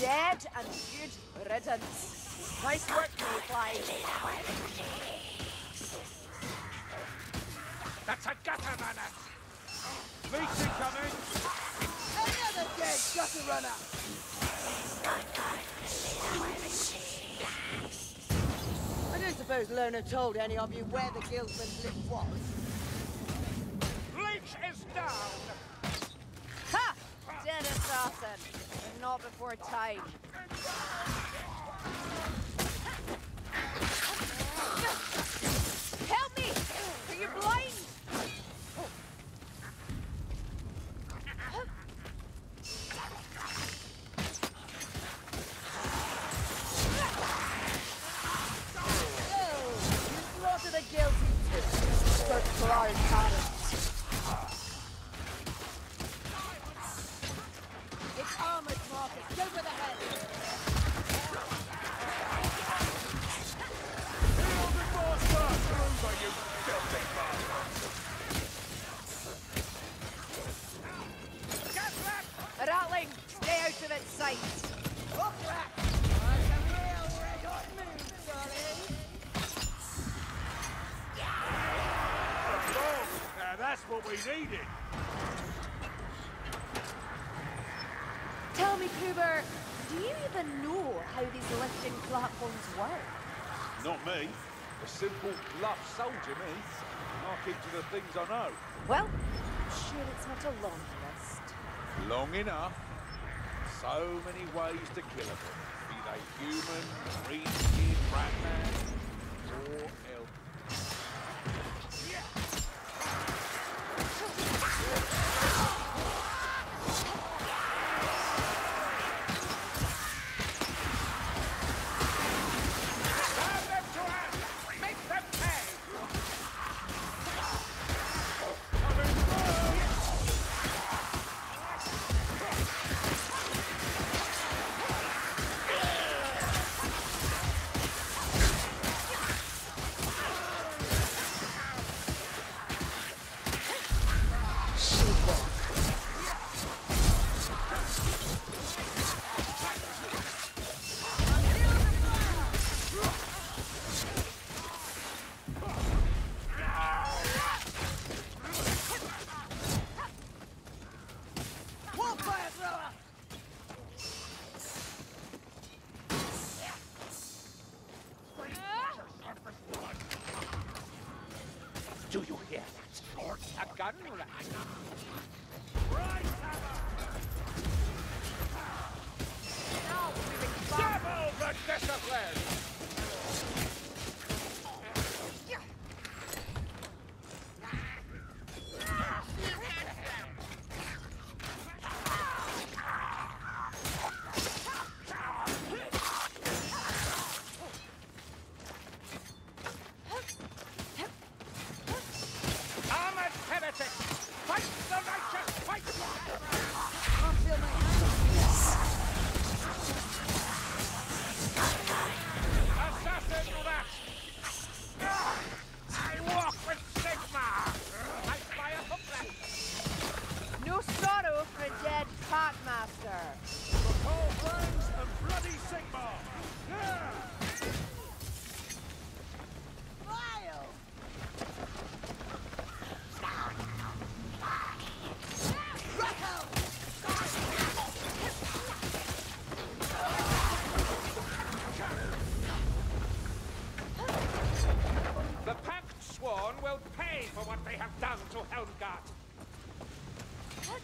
Dead and good riddance. Nice work, Mayfly. That's a gutter runner. Leech coming. Another dead gutter runner. I don't suppose Lona told any of you where the Guildman's lift was. Leech is down. Ha! Dead assassin, but not before time. Help me! Are you blind? Tell me, Cooper, do you even know how these lifting platforms work? Not me. A simple bluff soldier, me. I keep to the things I know. Well, I'm sure it's not a long list. Long enough. So many ways to kill them. Be they human, green-skinned, ratman, or elk. Do you hear that? Or a gun right? Now we've expired. Double the discipline!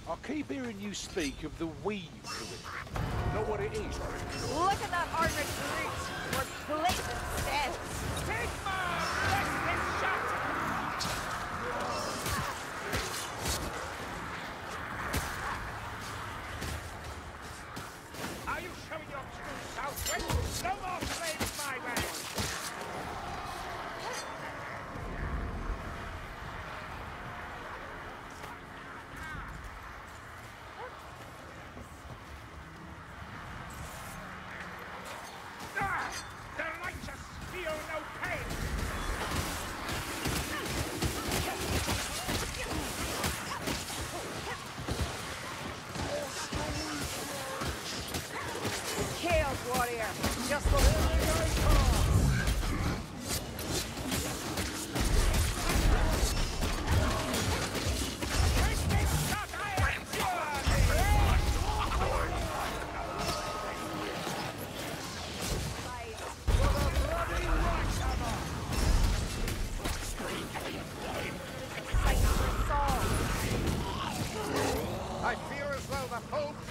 I keep hearing you speak of the weave fluid. Know what it is? Look at that armored brute. We're blatant steps. Sigma! Let's get shot! Are you showing your true self? No more slaves my way!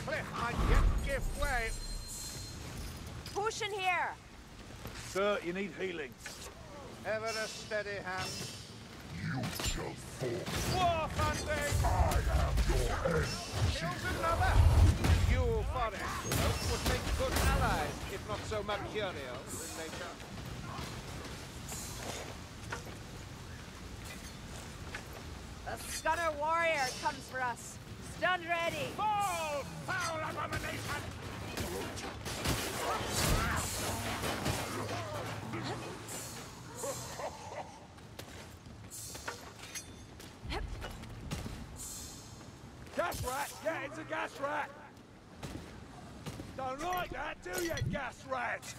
cliff might yet give way. Push in here. Sir, you need healing. Ever a steady hand. You shall fall. War Sunday! I am your end. Kills another. You for it. Those would make good allies, if not so mercurial in nature. The Scunner warrior comes for us. Stunned ready. Fall, foul abomination! Gas rat? Yeah, it's a gas rat. Don't like that, do you, gas rat?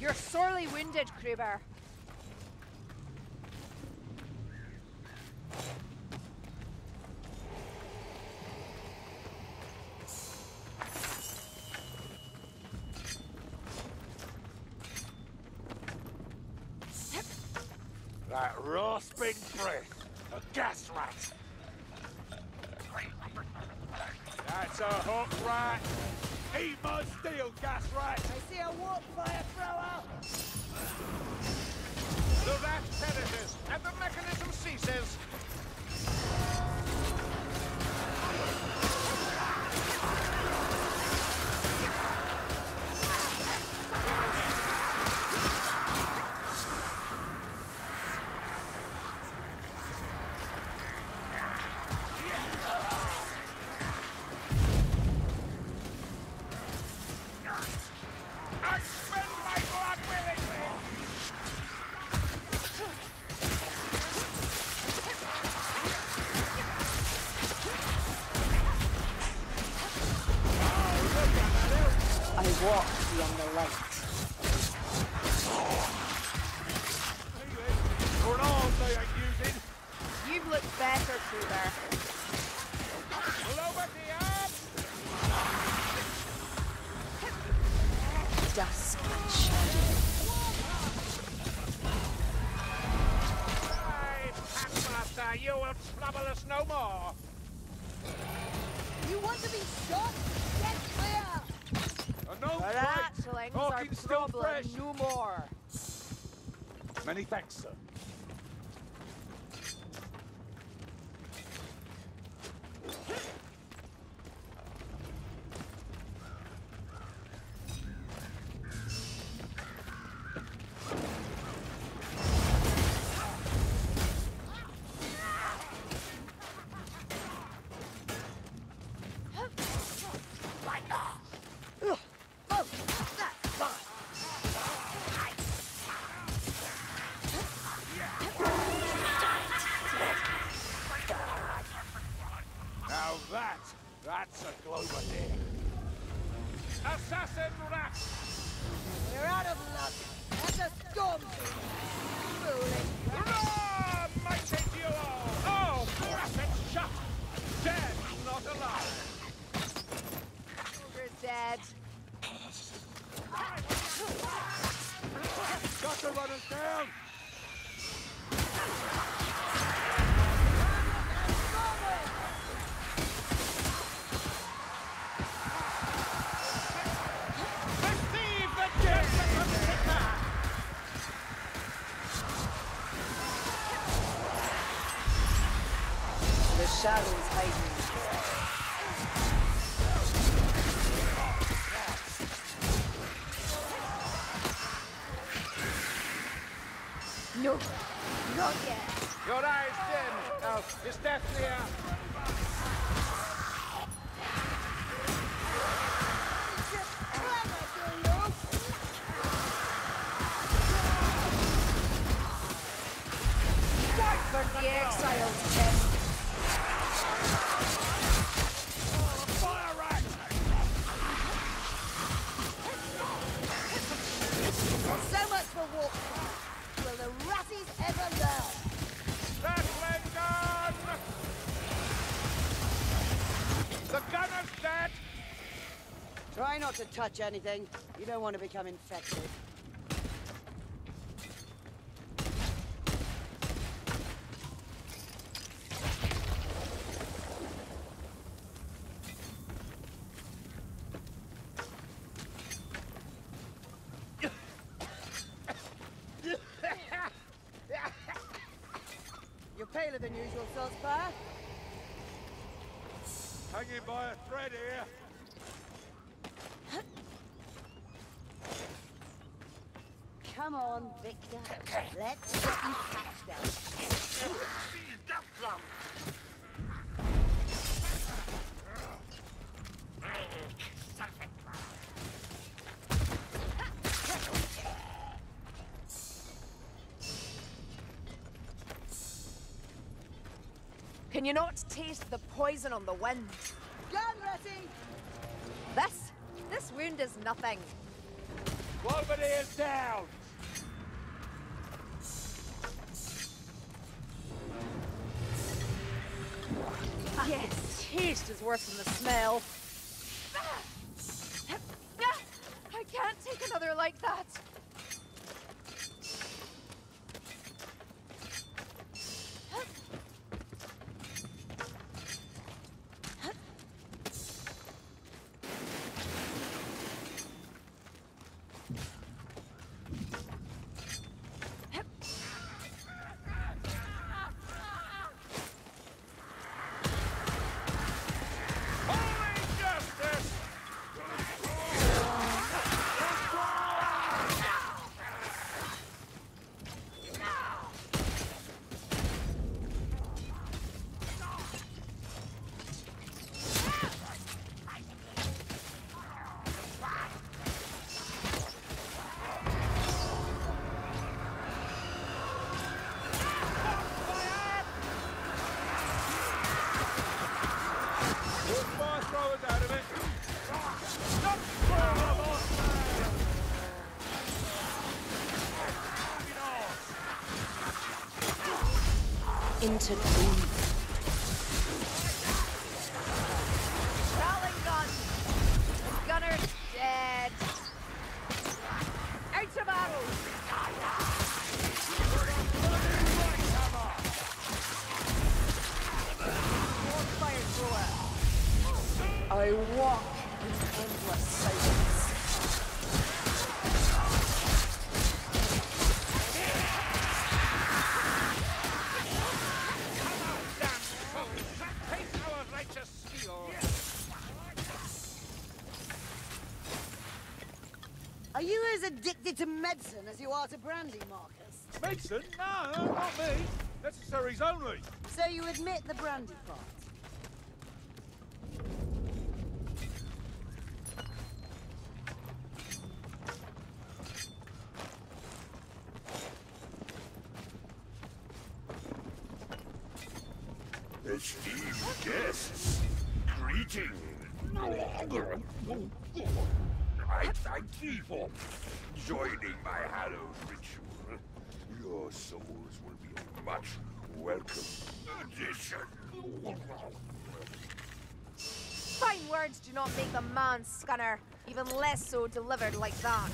You're sorely wounded, Kruber. That rasping breath, a gas rat. That's a hook rat. He must steal gas rat. I see a warp fire thrower. The rat perishes and the mechanism ceases. Many thanks, sir. That's a Glover deer. Assassin rat! We're out of luck. That's a storm. Hurrah, mighty duo! Oh, crap, it's shut! Dead, not alive. Ogre's dead. Got to run us down! Shadows hiding. No, not yet. Your eyes dim. Now, is that clear? Try not to touch anything. You don't want to become infected. You're paler than usual, Salzburg. Hanging by a thread here. Come on, Victor. Let's get you catch them. Can you not taste the poison on the wind? Gun ready! This wound is nothing. Nobody is down! Yes, taste is worse than the smell. I can't take another like that. Into the addicted to medicine as you are to brandy, Marcus. Medicine? No, not me. Necessaries only. So you admit the brandy part? Esteemed guests, greeting. I thank thee for joining my hallowed ritual. Your souls will be a much welcome addition. Fine words do not make a man, Skunner. Even less so delivered like that.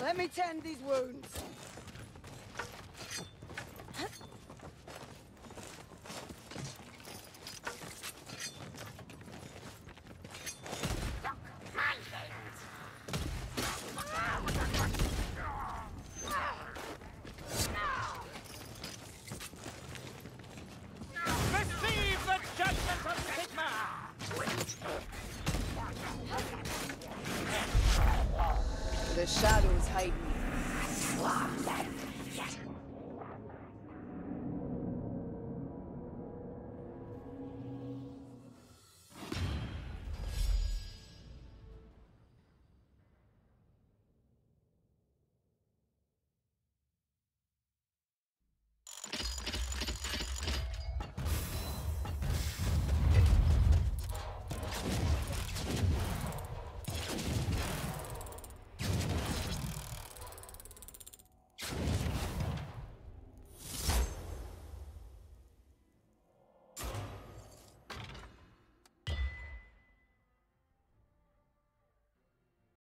Let me tend these wounds. The shadows hide me. Swarmland. Yes.